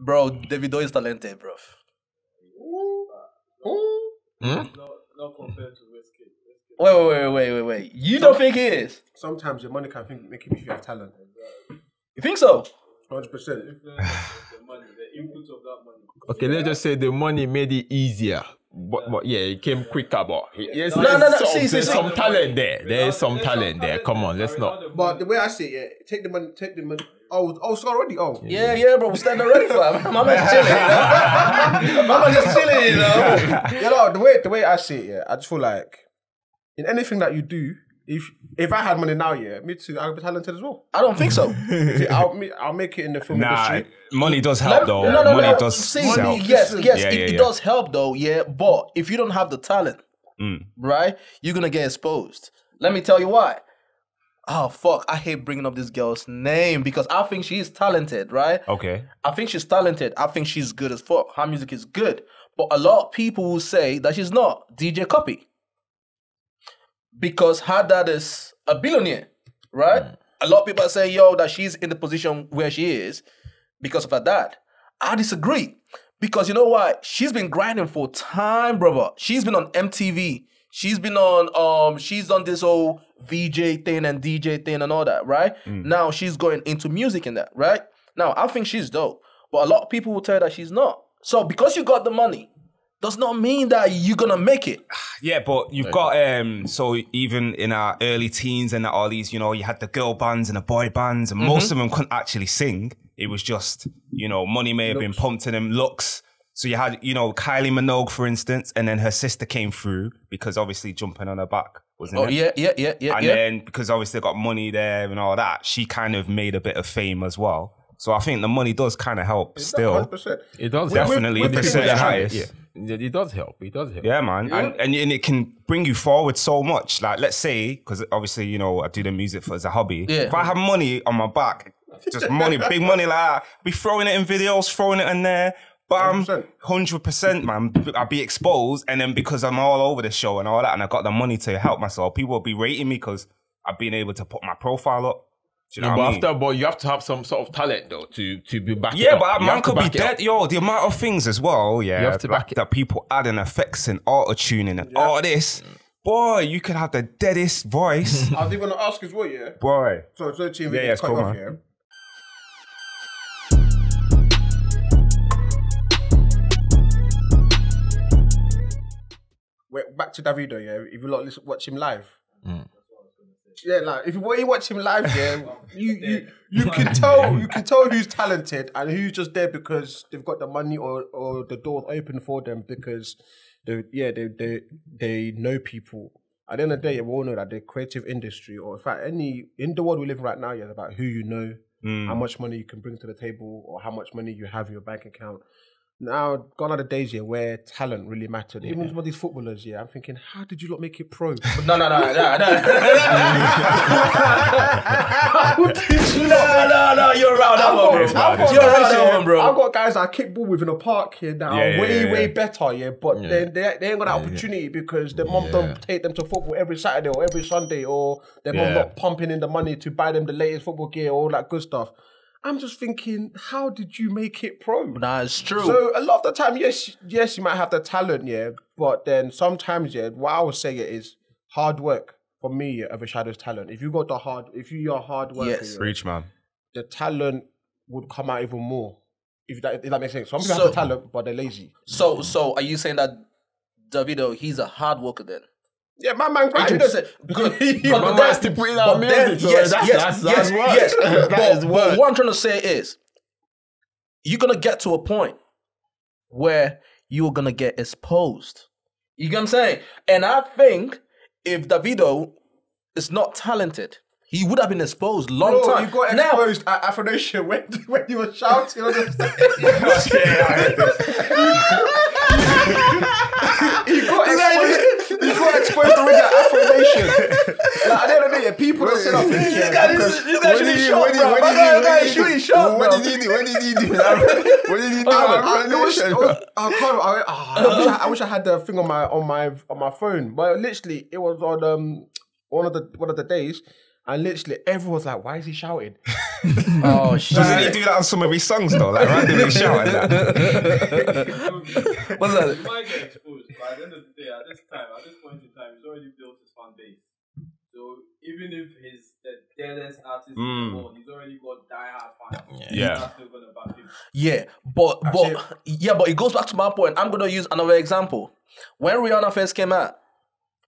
Bro, Davido is talented, bro. Not compared to Wizkid. Wait. You don't think it is? Sometimes your money can make you have talent. You think so? 100%. The input of that money. Okay, let's just say the money made it easier. But yeah, it came quicker, but yes, there's some talent there. There is some talent there. Come on, let's not. But the way I see it, yeah, take the money. Oh, it's already. Oh, yeah, bro, we're standing already, fam. Mama's chilling. Mama's just chilling, you know. You know, the way I see it, yeah, I just feel like in anything that you do, if I had money now, yeah, me too, I'd be talented as well. I don't think so. I'll make it in the film industry. Money does help, though. Money does help. Yes, it does help, though, yeah. But if you don't have the talent, right, you're going to get exposed. Let me tell you why. Oh, fuck, I hate bringing up this girl's name because I think she is talented, right? Okay. I think she's talented. I think she's good as fuck. Her music is good. But a lot of people will say that she's not. DJ Cuppy. Because her dad is a billionaire, right? A lot of people are saying, yo, that she's in the position where she is because of her dad. I disagree. Because you know why? She's been grinding for time, brother. She's been on MTV. She's been on, she's done this whole VJ thing and DJ thing and all that, right? Now she's going into music in that, right? Now, I think she's dope. But a lot of people will tell her that she's not. So because you got the money, does not mean that you're gonna make it. Yeah, but you've got so even in our early teens and all these, you know, you had the girl bands and the boy bands, and most of them couldn't actually sing. It was just, you know, money may have been pumped in them, looks. So you had, you know, Kylie Minogue, for instance, and then her sister came through because obviously jumping on her back wasn't it? And then because obviously they got money there and all that, she kind of made a bit of fame as well. So I think the money does kind of help still. 100%. It does definitely. It does help. It does help. Yeah, man. Yeah. And it can bring you forward so much. Like, let's say, because obviously, you know, I do the music as a hobby. Yeah. If I have money on my back, just money, big money like that, I'd be throwing it in videos, throwing it in there. But I'm 100%, man. I'll be exposed. And then because I'm all over the show and all that, and I got the money to help myself, people will be rating me because I've been able to put my profile up. Do you know but you have to have some sort of talent though to be back. Yeah, but that man could be dead. Yo, the amount of things as well, yeah, you have to back that people add and effects and auto-tuning and all this. Boy, you could have the deadest voice. I was even gonna ask as well, yeah. Boy. So it's no TV cut off, yeah. Wait, back to Davido, yeah. If you lot watch him live. Yeah, like if you watch him live, yeah, you can tell who's talented and who's just there because they've got the money or the door open for them because they know people. At the end of the day, you all know that the creative industry, or in fact any in the world we live in right now, yeah, about who you know, how much money you can bring to the table, or how much money you have in your bank account. Now, gone are the days, yeah, where talent really mattered. Even with these footballers, yeah, I'm thinking, how did you lot make it pro? No, you're around that one, you're around that one, bro. I've got guys that I kick ball with in the park here that are way better, yeah, but they ain't got that opportunity because their mum don't take them to football every Saturday or every Sunday, or their mum not pumping in the money to buy them the latest football gear, all that good stuff. I'm just thinking, how did you make it pro? Nah, it's true. So a lot of the time, yes, you might have the talent, yeah, but then sometimes, yeah, what I would say is hard work for me overshadows talent. If you got the if you're hard worker, preach, man, the talent would come out even more. If that makes sense. Some people have the talent, but they're lazy. So are you saying that Davido, he's a hard worker then? Yeah, my man grinds. Good. But that's to put in our music. Yes, that's work. But what I'm trying to say is, you're going to get to a point where you're going to get exposed. You get what I'm saying? And I think if Davido is not talented, he would have been exposed long time. You got exposed now, at Afronation when you were shouting on the stage. You got exposed to that Afronation. Like, at the end of the day, people don't sit up in here. What did he do? I wish I had the thing on my phone, but literally it was on one of the days. And literally everyone's like, why is he shouting? Oh shit. Doesn't he do that on some of his songs though? Like randomly shouting that. What's that? You might get exposed, but at the end of the day, at this time, at this point in time, he's already built his fan base. So even if he's the deadest artist in the world, he's already got diehard fans. Yeah. Still gonna back him. Yeah, but it goes back to my point. I'm gonna use another example. When Rihanna first came out,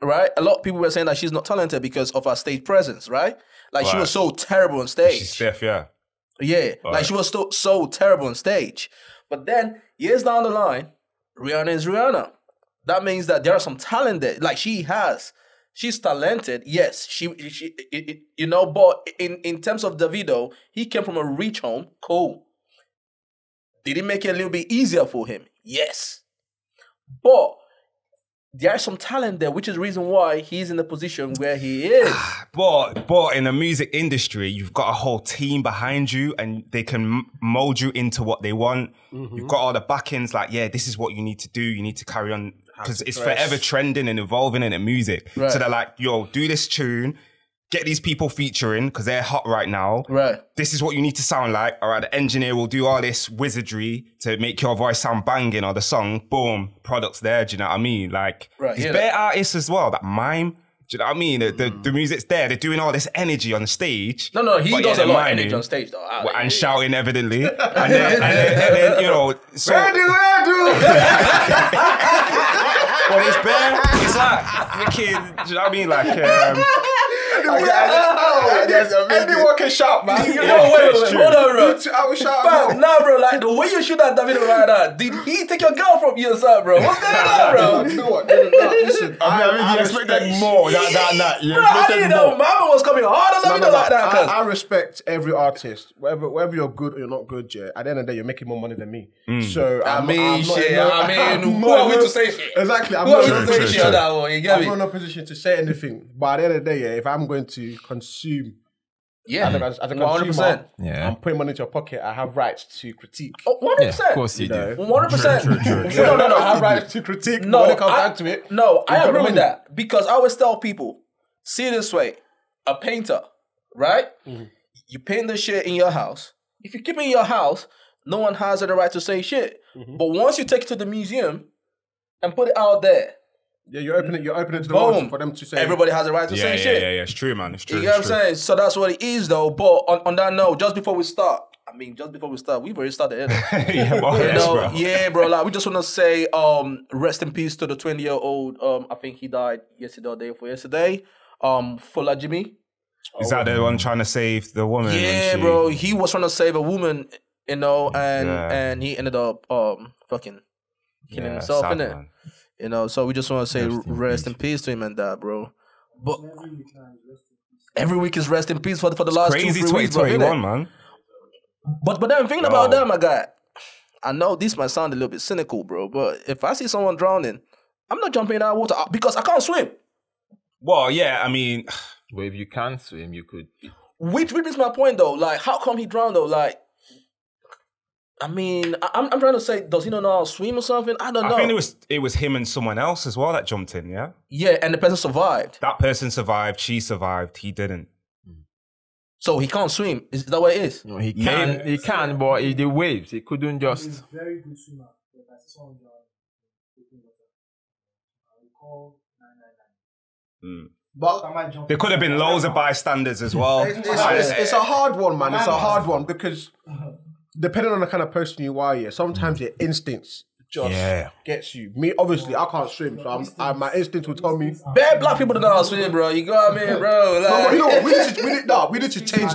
right, a lot of people were saying that she's not talented because of her stage presence, right? Like she was so terrible on stage. She's stiff, yeah. Yeah, like she was so terrible on stage. But then, years down the line, Rihanna is Rihanna. That means that there are some talent there. Like she's talented, yes. You know, but in terms of Davido, he came from a rich home, cool. Did it make it a little bit easier for him? Yes. But there's some talent there, which is the reason why he's in the position where he is. But in the music industry, you've got a whole team behind you and they can mold you into what they want. Mm-hmm. You've got all the backings like, yeah, this is what you need to do. You need to carry on because it's forever trending and evolving in the music. Right. So they're like, yo, do this tune, get these people featuring because they're hot right now. Right. This is what you need to sound like. All right, the engineer will do all this wizardry to make your voice sound banging or the song, boom, product's there, do you know what I mean? Like, these bare artists as well, that mime, do you know what I mean? The music's there, they're doing all this energy on the stage. No, he does a lot of energy on stage though. And shouting evidently. and then, you know, so... But it's bare, it's like, freaking, do you know what I mean? Like, Anyone can shout, man. Wait. Hold on, bro. I will shout. Nah, bro, like the way you shoot at Davido right now, did he take your girl from you, sir, bro? What's going on, bro? No, listen, I expected more that night. Bro, I didn't know. Mama was coming hard on Davido like that. I respect every artist, whether you're good or you're not good, yeah. At the end of the day, you're making more money than me. So I mean, who are we to say shit? Exactly. I'm not in a position to say anything. But at the end of the day, yeah, if I'm going to consume, yeah, as a consumer, yeah, I'm putting money into your pocket. I have rights to critique. 100%, of course you do. 100%. No. I have rights to critique. No, when it comes down to it. No, I agree with that because I always tell people, see it this way: a painter, right? Mm-hmm. You paint the shit in your house. If you keep it in your house, no one has any right to say shit. Mm-hmm. But once you take it to the museum and put it out there. Yeah, you're opening to the world for them to say. Everybody has a right to say shit. Yeah, it's true, man. It's true. You know what I'm saying? So that's what it is, though. But on that note, just before we start, we've already started. Yeah, bro. Like, we just want to say, rest in peace to the 20-year-old. I think he died yesterday or day before yesterday. Fola Jimmy. Is that the one trying to save the woman? Yeah, bro. He was trying to save a woman, you know, and he ended up killing himself, innit? Man. You know, so we just want to say rest in peace to him and that, bro. But every week is rest in peace for the last crazy 2-3 weeks, bro, man. But then thinking about that, my guy. I know this might sound a little bit cynical, bro, but if I see someone drowning, I'm not jumping in that water because I can't swim. Well, yeah, I mean, well, if you can swim, you could. Which is my point though. Like, how come he drowned though? Like. I mean, I'm trying to say, does he not know how to swim or something? I don't know. I think it was him and someone else as well that jumped in, yeah? Yeah, and the person survived. That person survived, she survived, he didn't. So he can't swim? Is that what it is? No, he can, maybe. He can, but the waves, he couldn't just... He's a very good swimmer. I saw him taking water. I recall 999. But there could have been loads of bystanders as well. It's a hard one, man. It's a hard one because... Depending on the kind of person you are, yeah, sometimes your instincts just gets you. Me, obviously, I can't swim, so my instinct will tell me. Bare black people don't know how to swim, bro. You got me, bro. Like... No, you know what? We need to change.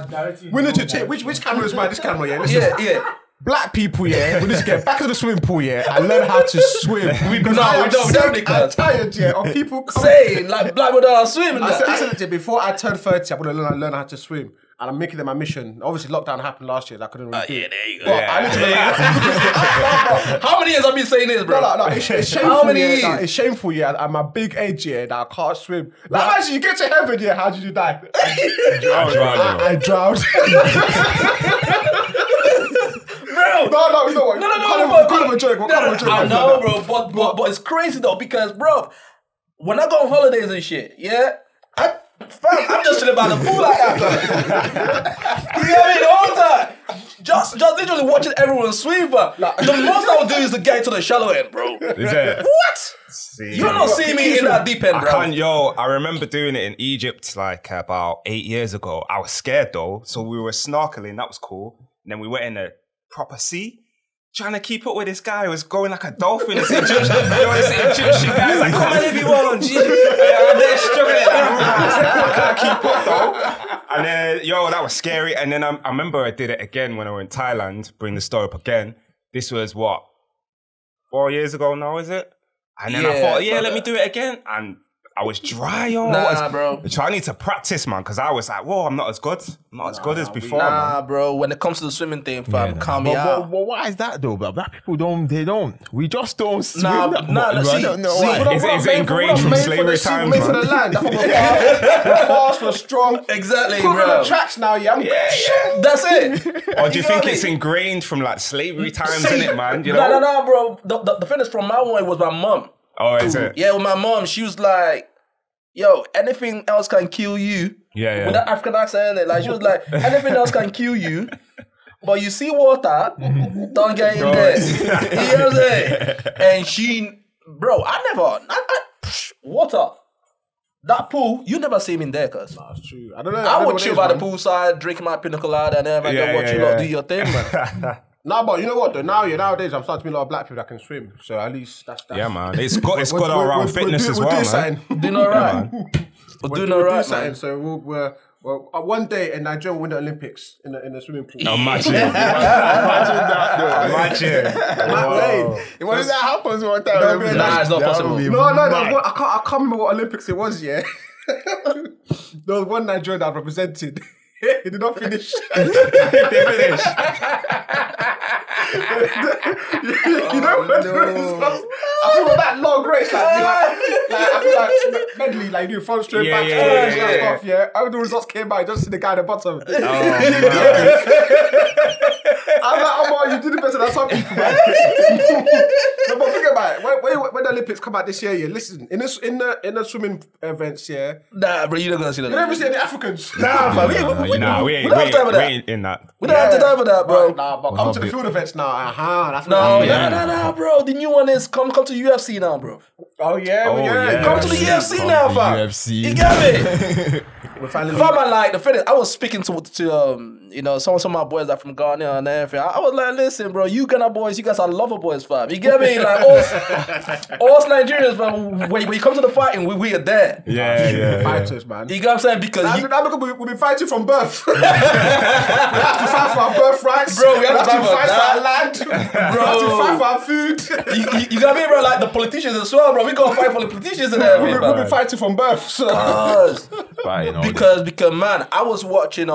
We need to change. Which camera is mine? This camera, yeah. Listen. Black people, yeah, we need to get back to the swimming pool, yeah, and learn how to swim. I'm tired, yeah, of people saying like black people don't swim. I said before I turned 30, I'm gonna learn how to swim. And I'm making them my mission. Obviously, lockdown happened last year. I couldn't really do it. There you go. But I literally... How many years have I been saying this, bro? No, it's shameful. How many years? It's shameful, yeah. At my big age, yeah, that I can't swim. Like, actually, you get to heaven, yeah, how did you die? I drowned. No. Kind of a joke. I know, bro. But it's crazy, though, because, bro, when I go on holidays and shit, yeah, Fam, I'm just chilling by the pool like that. You know what I mean? The whole time. Just literally watching everyone swim, but like, the most I would do is to get into the shallow end, bro. Is it? What? See, you're not seeing me in that deep end, bro. I remember doing it in Egypt like about 8 years ago. I was scared though, so we were snorkeling. That was cool. And then we went in a proper sea. Trying to keep up with this guy who was going like a dolphin. This Egyptian, guy was like, come on everyone, G. And they're struggling. I can't keep up though. And then, yo, that was scary. And then I remember I did it again when I was in Thailand, bring the story up again. This was what, 4 years ago now, is it? And then I thought, yeah, let me do it again. And I was dry, yo. Nah, bro. I need to practice, man, because I was like, whoa, I'm not as good. I'm not as good as before, man. Bro, when it comes to the swimming thing, fam, calm me out. Well, why is that, though, bro? Black people don't, they don't. We just don't swim. Nah, see, is it ingrained from slavery times, man? We're fast, we're strong. Exactly, bro. We're on the tracks now, yeah. That's it. Or do you think it's ingrained from, like, slavery times, innit, man? Nah, bro. The thing is, from my way was my mum. Oh, is it? Yeah, with my mom, she was like, yo, anything else can kill you. Yeah, yeah. With that African accent, like, she was like, anything else can kill you, but you see water, don't get in there. You know what I'm saying? And she, bro, water. That pool, you never see him in there, cuz. Nah, it's true. I don't know. I would chill by the poolside, drink my pina colada, and then watch you lot do your thing, man. No, but you know what though? Nowadays, I'm starting to meet a lot of black people that can swim. So at least that's... Yeah, man. It's got all around fitness as well, man. We're doing all right. We're doing all right, man. So one day in Nigeria, we'll win the Olympics in the swimming pool. Imagine. Imagine that, though. Imagine. What if that happens one time? Nah, it's not possible. I can't remember what Olympics it was, yeah. There was one Nigerian that represented... He did not finish. They finished. I feel like that long race, I feel like medley, like you do front straight, back, all that stuff. Yeah, all the results came by. Just see the guy at the bottom. Oh, I'm like, oh man, you did it better than some people, man. No, but think about it. When the Olympics come out this year, listen, in the swimming events, nah, bro, you're not gonna see that. You never see any Africans. Nah, man. We don't have time for that. We don't have time for that, bro. Nah, but come to the field events now. No, bro. The new one is come to UFC now, bro. Oh yeah, come to the UFC now, fam. You get it? Fam, like the finish. I was speaking to you know, some of my boys that from Ghana and everything. I was like, listen, bro, you Ghana boys, you guys are lover boys, fam. You get me? Like us Nigerians, fam. When you come to the fighting, we are there. Yeah, fighters, man. You get what I'm saying? Because we've been fighting from birth. We have to fight for our birthrights, bro. We have to fight for our land, bro. We have to fight for our food. You got me, bro. Like the politicians as well, bro. We gotta fight for the politicians and everything. We've been fighting from birth, so. Because man, I was watching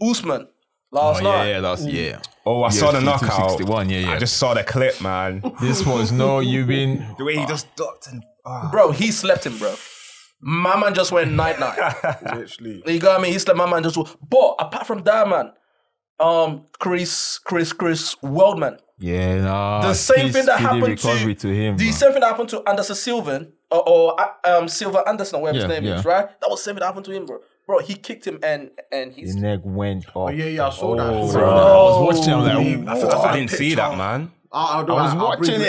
Usman last night. Yeah. Oh, I saw the knockout. I just saw the clip, man. This was the way he just ducked and bro, he slept him, bro. My man just went night. Literally. You got me? He slept. My man just. But apart from that, man, Chris Weldman. Yeah, nah. The same thing that happened to him. The same thing that happened to Anderson Silva or Silva Anderson, whatever his name is, right? That was the same thing that happened to him, bro. Bro, he kicked him and his neck went off. Oh yeah, I saw that. I was watching him. I didn't see that, man. I was watching it.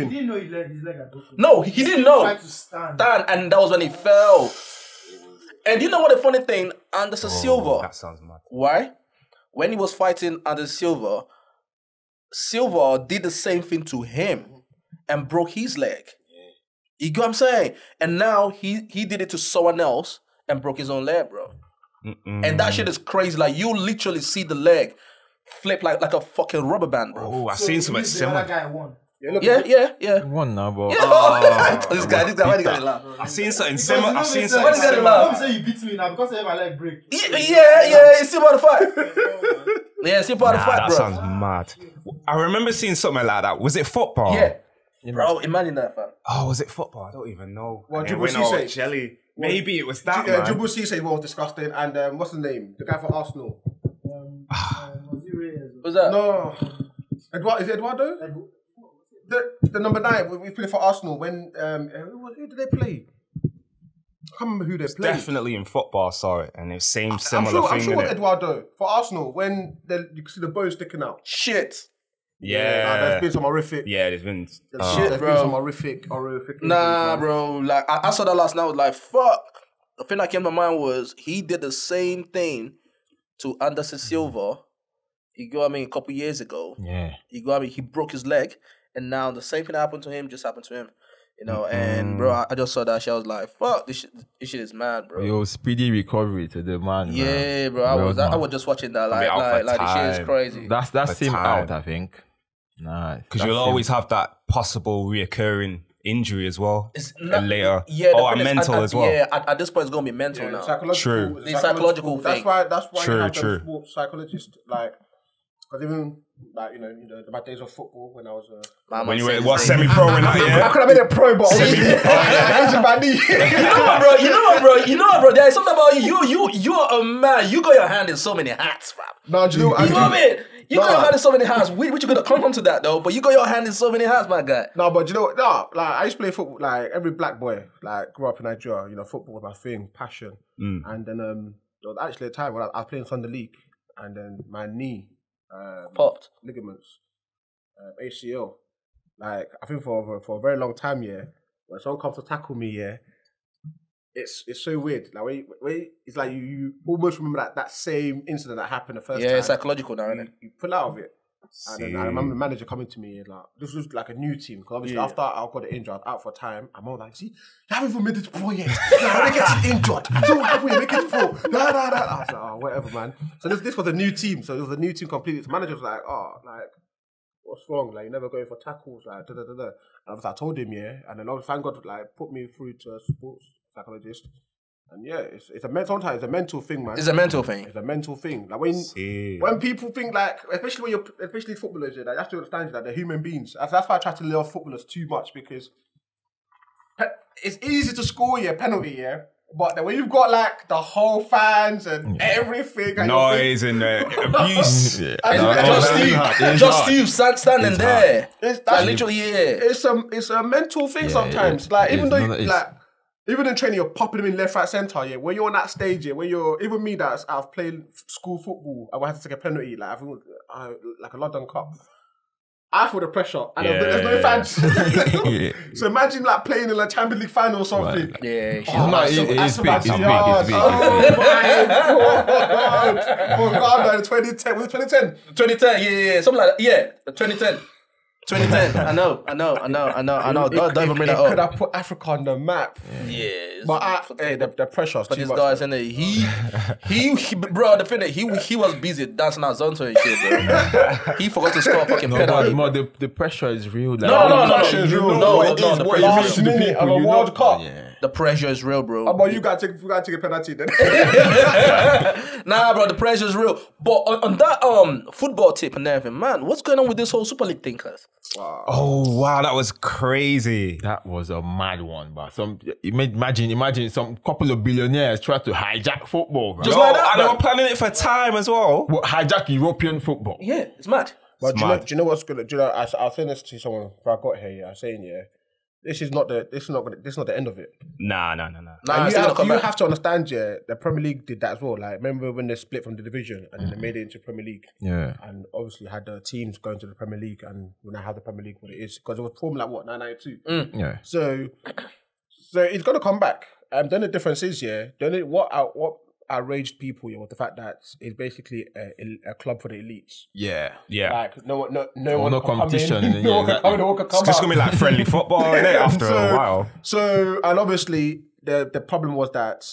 He didn't know his leg had broken. No, he didn't know. He tried to stand, and that was when he fell. And you know what the funny thing? Anderson Silva. That sounds mad. Why? When he was fighting Anderson Silva, Silva did the same thing to him and broke his leg. You get what I'm saying? And now he did it to someone else and broke his own leg, bro. And that shit is crazy. Like, you literally see the leg flip like a fucking rubber band, bro. Oh, I've seen something similar. Yeah. One now, bro. This guy, why did he laugh? I've seen something similar. Don't say you beat me now because I have my leg break. Yeah. It's still part of the fight. Yeah, still part of the fight, bro. That sounds mad. I remember seeing something like that. Was it football? Yeah. Bro, imagine that, fam. Oh, was it football? I don't even know. Well, Djibril Cissé. Jelly. Maybe it was that, man. Djibril Cissé was disgusting. And what's the name? The guy from Arsenal. Was that? No. Is it Eduardo? The number 9, we played for Arsenal when who did they play? I can't remember who they played. Definitely in football, I saw it, and it's similar thing. I'm sure with Eduardo for Arsenal when you can see the bow sticking out. Shit. Yeah, there's been some horrific. Yeah, there's been some horrific. Nah, bro. Like I saw that last night. I was like, fuck. The thing that came to mind was he did the same thing to Anderson Silva. You go, I mean, a couple years ago. Yeah. You go, I mean, he broke his leg, and now the same thing that happened to him just happened to him. You know, and bro, I just saw that shit. I was like, "Fuck, this shit is mad, bro." Yo, speedy recovery to the man. Yeah, bro. I was just watching that. Like the shit is crazy. That's him out, I think. Nah, because you'll always have that possible reoccurring injury as well. Later, yeah, or mental as well. Yeah, at this point, it's gonna be mental now. Psychological, true. The psychological thing. That's why you have those sports psychologists like. Because even, like, you know, my days of football when I was semi-pro and that, yeah. I could have been a pro, but You know what, bro? There is something about you. You're a man. You got your hand in so many hats, fam. No, you know what I mean? You got your hand in so many hats. Which you're going to come on to that, though, but you got your hand in so many hats, my guy. No, but you know what? No, like, I used to play football. Like, every black boy, like, grew up in Nigeria. You know, football was my thing, passion. Mm. And then there was actually a time when I was playing Sunday League, and then my knee... popped ligaments, ACL. Like I think for a very long time, yeah. When someone comes to tackle me, yeah, it's so weird. Like it's like you almost remember that same incident that happened the first time. Yeah, it's psychological now, isn't it? You pull out of it. And then I remember the manager coming to me like, this was like a new team because obviously after I got injured, I was out for time. I'm all like, see, you haven't even made it pro yet. You're getting injured. So have we make it pro? I was like, oh, whatever, man. So this was a new team. So it was a new team completely. So the manager was like, oh, like, what's wrong? Like, you're never going for tackles, like, da-da-da-da. And obviously I told him, yeah. And then thank God, like, put me through to a sports psychologist. And yeah, sometimes it's a mental thing, man. It's a mental thing. It's a mental thing. Like when people think like, especially when you're, especially footballers, yeah, like, you have to understand that they're human beings. That's why I try to lay off footballers too much because it's easy to score, yeah, penalty, yeah. But then when you've got like the whole fans and everything, and noise and abuse, just you standing there. That's literally it. It's a mental thing sometimes. Yeah. Like even though even in training, you're popping them in left, right, centre, yeah? When you're on that stage, yeah? When you're... Even me, I've played school football, I had to take a penalty, like, like a London Cup. I feel the pressure, and there's no fans. So imagine, like, playing in a Champions League final or something. Right. Yeah, it's big, it's big. Oh, my God. For Ghana in 2010. Was it 2010? 2010, yeah. Something like that. Yeah, 2010. 2010. I know. Don't even bring that up. Could have put Africa on the map? Yeah. But the pressure is too much. But this guy, isn't it? Bro, the thing that he was busy dancing out Zonto and shit, bro. He forgot to score a fucking penalty. No, the pressure is real. No. The pressure is real. Of a World Cup. The pressure is real, bro. But you gotta take a penalty then. Nah, bro, the pressure is real. But on that football tip and everything, man, what's going on with this whole Super League thing, cuz? Wow. Oh wow, that was crazy. That was a mad one, but imagine some couple of billionaires try to hijack football, bro. Just like that. And they were planning it for time as well. But hijack European football. Yeah, it's mad. But do you know what's good? Do you know? I was saying this to someone before I got here. Yeah, I was saying this is not the end of it. Nah. Like, you have to understand, yeah. The Premier League did that as well. Like remember when they split from the division and then they made it into Premier League. Yeah. And obviously had the teams going to the Premier League and we now have the Premier League what it is because it was formed like what 1992. Mm. Yeah. So it's gonna come back. Then the difference is, yeah. What outraged people, yeah, was the fact that it's basically a club for the elites. Yeah, yeah. Like no one can competition. Come in. No one can come out. It's gonna be like friendly football, isn't it? After a while. So, and obviously the problem was that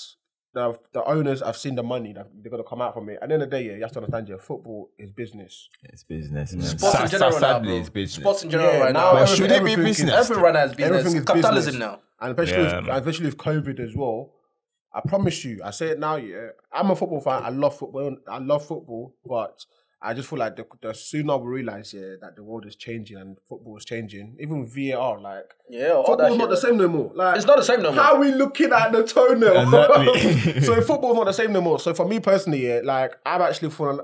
the owners have seen the money that they're gonna come out from it. At the end of the day, yeah, you have to understand, yeah, football is business. It's business. Man. Sports in general, sadly, it's business. Sports in general, right now. Should it be business? Everyone has business. Everything is capitalism business. Now, and especially with COVID as well. I promise you, I say it now, yeah. I'm a football fan. I love football, but I just feel like the sooner we realise, yeah, that the world is changing and football is changing. Even with VAR, like, yeah, football's not the same no more. Like, it's not the same no more. How are we looking at the toenail? Exactly. So football's not the same no more. So for me personally, yeah, like I've actually fallen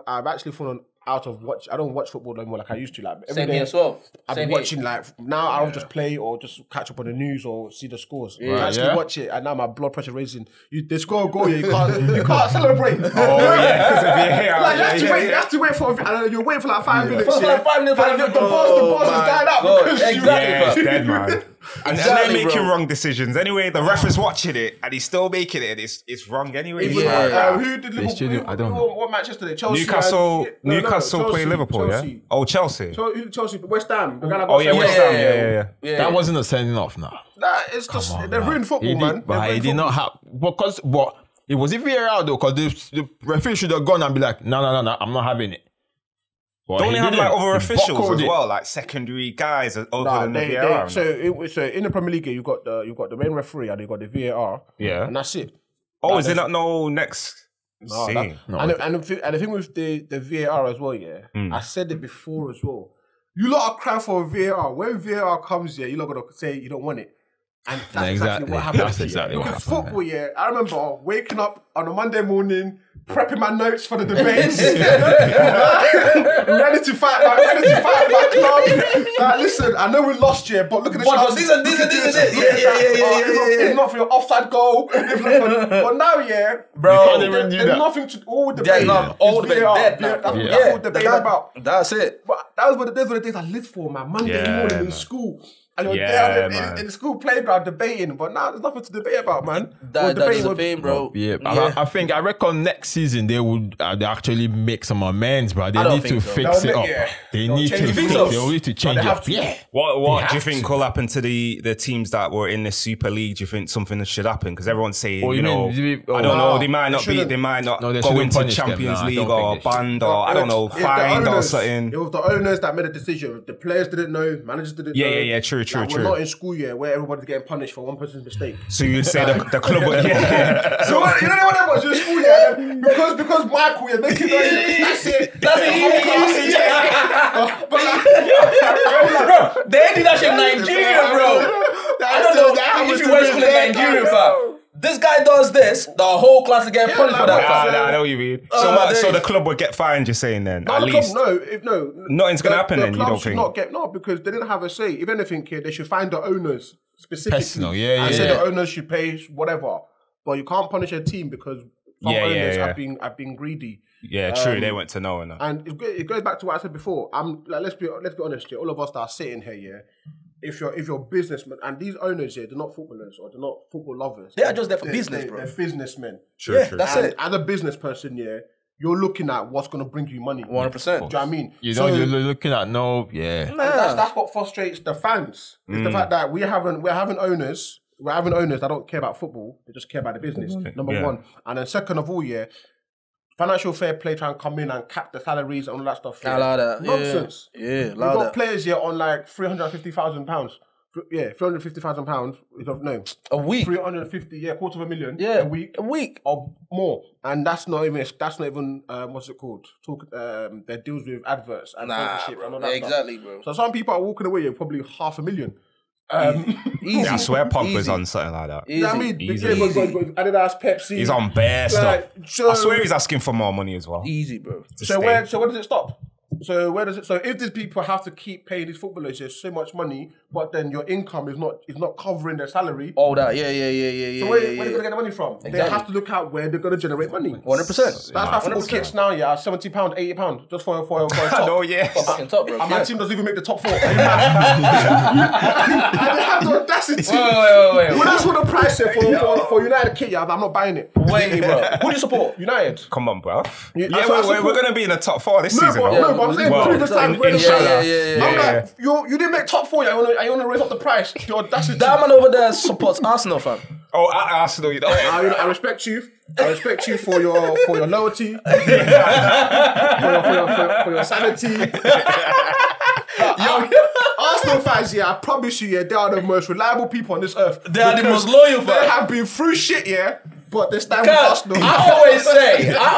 out of watch. I don't watch football no more like I used to. Like every day as well. I've been watching like now. I'll just play or just catch up on the news or see the scores. Yeah. I actually watch it, and now my blood pressure raising. They score a goal, yeah, you can't celebrate. Oh yeah, because if you're here, like, you have to wait for. And you're waiting for like 5 minutes. For like 5 minutes, and the boss is dying out because exactly, yeah, dead man. And exactly, they're making wrong decisions anyway. The ref is watching it, and he's still making it. It's wrong anyway. Who did Liverpool? I don't know. What match yesterday? Chelsea. Newcastle played Liverpool. Chelsea. Yeah. Oh, Chelsea. Chelsea. West Ham. Oh yeah, West Ham. Yeah. That wasn't a sending off, nah. Nah, it's just they're ruined football, man. But it did not happen because it was Vieira though, because the referee should have gone and be like, no, I'm not having it. Well, don't they have like other officials as well, like secondary guys over the VAR? So in the Premier League, you've got the main referee and you've got the VAR. Yeah, and that's it. Oh, like, is there not no next? No, and the thing with the VAR as well, yeah. I said it before as well. You lot are crying for a VAR. When VAR comes, yeah, you lot got to say you don't want it. And that's exactly what happened. That's exactly what happened. Because football, yeah, I remember waking up on a Monday morning, prepping my notes for the debates, ready to fight my club. Like, listen, I know we lost, yeah, but look at the shots. These are this. Yeah. If not for your offside goal, but now, yeah, bro, there's nothing to all the debate. All the debate. That's all the debate about. That's it. But that was the days I lived for, man. Monday morning in school. And you're there in the school playground debating, but now there's nothing to debate about, man. That's the thing, bro. Yeah, yeah. I reckon next season they would actually make some amends, bro. They need to fix it up. They need to fix it. They need to change it. Yeah. What do you think will happen to the teams that were in the Super League? Do you think something should happen? Because everyone's saying, you know, I don't know, they might not go into Champions League or banned or I don't know, fined or something. It was the owners that made a decision. The players didn't know, managers didn't know. Yeah, true. We're not in school yet where everybody's getting punished for one person's mistake. So you'd say the club would... Yeah. So you don't know what that was? You're in school yet because Michael, you're making that's it. That's the whole class is Bro, they did that shit in Nigeria, bro. I don't know if you went to school in Nigeria, fam. This guy does this, the whole class is getting punished for that. I know what you mean. So the club would get fined, you're saying then? No, at least. No. Nothing's going to happen then, you don't think? No, because they didn't have a say. If anything, they should find the owners specifically. Personal, and say the owners should pay whatever. But you can't punish a team because owners have been greedy. Yeah, true. They went to know enough. And it goes back to what I said before. Let's be honest here. All of us that are sitting here, if you're businessmen, and these owners here, they're not footballers or they're not football lovers. They are just there for business, bro. They're businessmen. Sure, yeah, true. That's it. As a business person, you're looking at what's going to bring you money. 100%. Do you know what I mean? You're looking at that's what frustrates the fans. It's the fact that we're having owners that don't care about football. They just care about the business. Number one, and then second of all, financial fair play trying to come in and cap the salaries and all that stuff. I like that. Nonsense. Yeah, we've got players here on like £350,000. Yeah, £350,000. No. A week. 350, £250,000. Yeah. A week. Or more. And that's not even, what's it called? Their deals with adverts and partnership and all that stuff. Exactly, bro. So some people are walking away with probably £500,000. Easy. Yeah, I swear Pogba's on something like that. You know what I mean? Easy. The game was going Adidas, Pepsi. He's on bare stuff. I swear he's asking for more money as well. Easy, bro. So where does it stop? So if these people have to keep paying these footballers so much money, but then your income is not covering their salary. All that, yeah. So where are they gonna get the money from? Exactly. They have to look out where they're gonna generate money. 100%. That's how football kits now, £70, £80, just for a top. No, top, bro. And my team doesn't even make the top 4. And they have the audacity. Wait. Well, that's what the price is for United kit. I'm not buying it. Wait, bro. Who do you support? United. Come on, bro. We're gonna be in the top 4 this season. Bro, I'm saying, I'm like, you didn't make top 4. I want to raise up the price. That man over there supports Arsenal, fam. Oh, Arsenal, you know. I respect you. I respect you for your loyalty, for your sanity. Arsenal fans, I promise you, they are the most reliable people on this earth. They are the most loyal. They have been through shit, but this time with Arsenal. I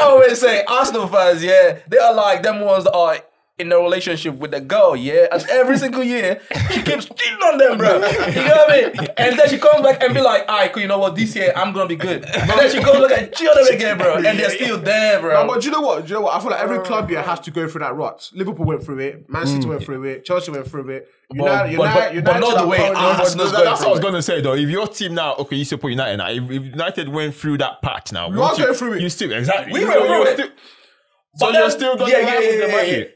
always say, Arsenal fans, they are like them ones that are in a relationship with a girl, yeah, and every single year she keeps cheating on them, bro. You know what I mean? And then she comes back and be like, "Alright, you know what? This year I'm gonna be good." But then she goes look at cheat on them again, bro, and they're still there, bro. No, but you know what? You know what? I feel like every club here has to go through that rut. Liverpool went through it. Man City went through it. Chelsea went through it. But not the way Arsenal's going. That's what I was gonna say though. If your team now, okay, you support United now. If United went through that patch now, we are going through it. You still exactly. We went through it. But so you're still going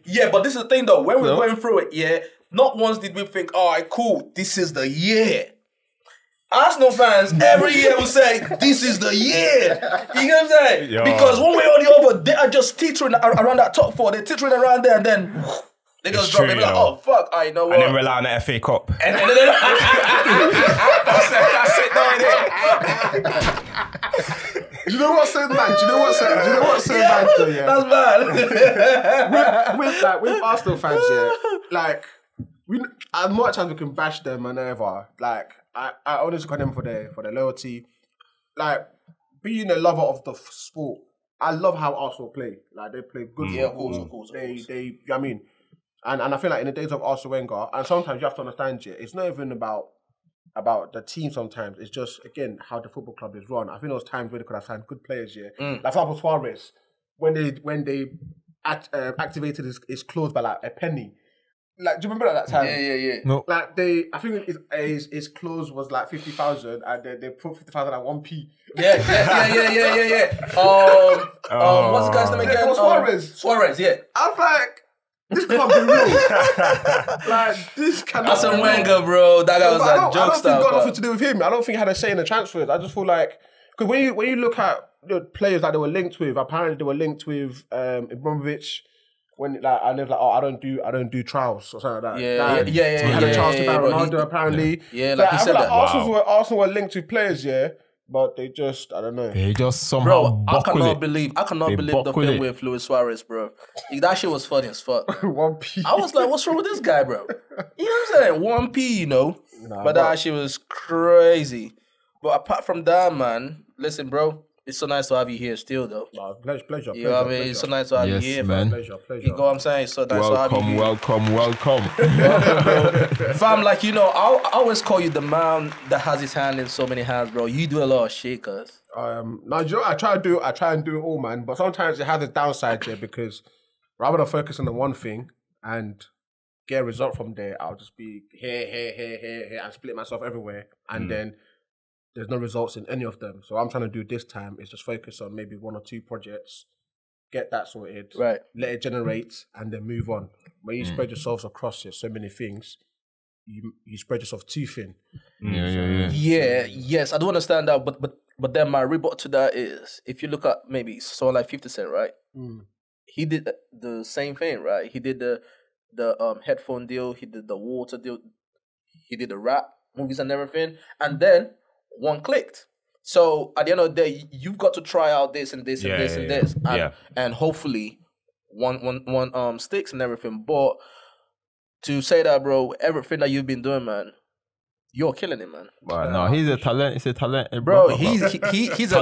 yeah, but this is the thing though, when we're going through it, yeah, not once did we think, all right, cool, this is the year. Arsenal fans, every year will say, this is the year. You know what I'm saying? Yo. Because one way or the other, they are just teetering around that top four. They're teetering around there and then... They just drop it like, oh fuck, I know what. And then rely on the FA Cup. And then that's it, though, innit? You know what's so mad? Do you know what's so mad though? That's bad. with Arsenal fans, yeah. Like, as much as we can bash them and whatever, like, I honestly call them for their loyalty. Like, being a lover of the sport, I love how Arsenal play. Like, they play good football. Yeah, of course. They, you know what I mean? And I feel like in the days of Arsene Wenger, and sometimes you have to understand it, it's not even about the team sometimes, it's just, again, how the football club is run. I think there was times where they could have signed good players, yeah. Like, for example, Suarez, when they activated his clause by, like, a penny. Like, do you remember at that time? Yeah. No. Like, I think his clause was, like, 50,000, and they put 50,000 at 1p. Yeah. What's the guy's name again? Suarez, yeah. I'm like... This can't be real. Like, this cannot be real. That's a Wenger, bro. That guy was like joke. I don't think it got nothing to do with him. I don't think he had a say in the transfers. I just feel like... Because when you look at the players that they were linked with, apparently they were linked with Ibrahimovic when, like, and they was like, oh, I don't do trials or something like that. Yeah. He had a chance to buy Ronaldo, apparently. Yeah, like he said that. Arsenal were linked with players, yeah, but they just, I don't know. They just somehow I cannot believe the thing with Luis Suarez, bro. That shit was funny as fuck. 1p. I was like, what's wrong with this guy, bro? You know what I'm saying? 1p, you know? Nah, but that shit was crazy. But apart from that, man, listen, bro, it's so nice to have you here still, though. Nah, pleasure. You know what I mean? It's so nice to have you here, man. Pleasure. You know what I'm saying? It's so nice to have you here. Welcome, bro. Fam, like, you know, I always call you the man that has his hand in so many hands, bro. You do a lot of shit, cuz. I try and do it all, man. But sometimes it has a downside here because rather than focusing on one thing and get a result from there, I'll just be here, and split myself everywhere. And then... there's no results in any of them. So what I'm trying to do this time is just focus on maybe one or two projects, get that sorted, right? Let it generate, and then move on. When you spread yourselves across so many things, you spread yourself too thin. Yes, I do understand that, but then my rebut to that is, if you look at maybe someone like 50 Cent, right? He did the same thing, right? He did the headphone deal, he did the water deal, he did the rap, movies and everything, and then one clicked. So at the end of the day, you've got to try out this and this and hopefully one sticks and everything. But to say that, bro, everything that you've been doing, man, you're killing it, man. No, he's a talent. He's a talent, bro. He's a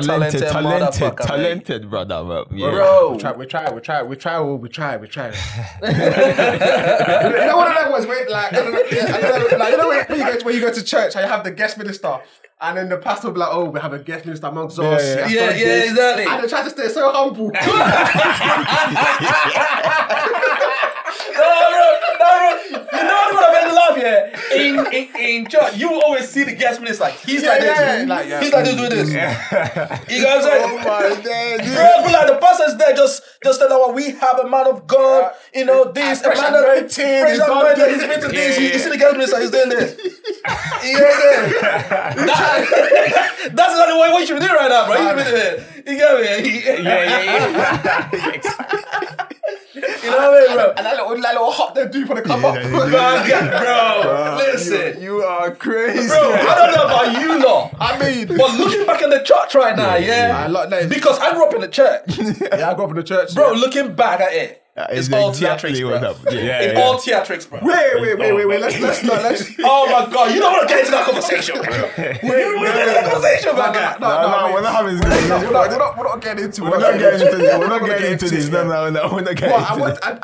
talented brother, bro. Yeah. Bro, we try. You know what that was? Wait, like, you know when you go to church, I have the guest minister. And then the pastor will be like, oh, we have a guest minister amongst us. Yeah, exactly. And they try to stay so humble. No, bro. You know what I mean? Love, yeah. In church, you will always see the guest minister. He's like this, doing this. Yeah. You know what I'm saying? Oh my God, bro, like the pastor's there, just tell them, we have a man of God. You know this, a man of he's been to this. You see the guest minister, he's doing this. You know what I'm saying? That's not the way what you should do right now, bro. You get me? Yeah. You know what I mean, bro? And that little hot they do for the come up. Bro, listen. You are crazy. Bro, I don't know about you lot. I mean. But looking back in the church right now, yeah. Because I grew up in the church. Bro, looking back at it, It's all theatrics, bro. It's all theatrics, bro. Wait. Let's. Oh my God, you don't want to get into that conversation, bro. No, we're not having this. We're not getting into it. We're not getting into this. No. We're not getting into this. I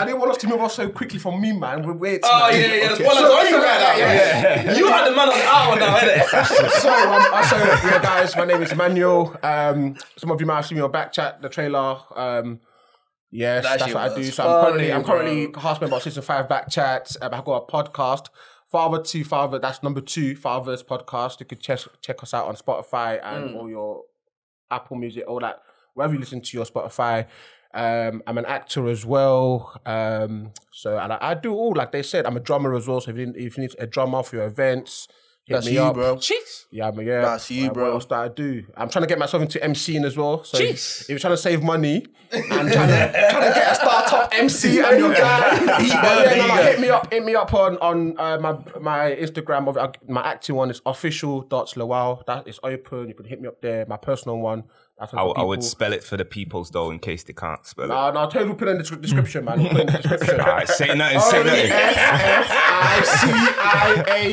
didn't want us to move on so quickly from me, man. Wait. Oh yeah. You are the man of the hour now, innit? So I'm sorry, guys. My name is Emmanuel. Some of you might have seen me on Backchat, the trailer. Yes, that's what I do. So I'm currently cast member of season 5 Backchat. I've got a podcast, Father to Father. That's number 2, Father's podcast. You can check us out on Spotify and all your Apple Music, all that, wherever you listen to your Spotify. I'm an actor as well. So I do all, like they said. I'm a drummer as well. So if you need a drummer for your events, Hit me up, bro. Jeez. Yeah. That's you, bro. What else do I do? I'm trying to get myself into MCing as well. So if you're trying to save money, I'm trying to get a startup MC. I'm your guy. Hit me up on my Instagram. My acting one is official.lawal. That is open. You can hit me up there. My personal one. I would spell it for the peoples though, in case they can't spell it. No, totally put it in the description, man. Put it in the description. All right, say nothing.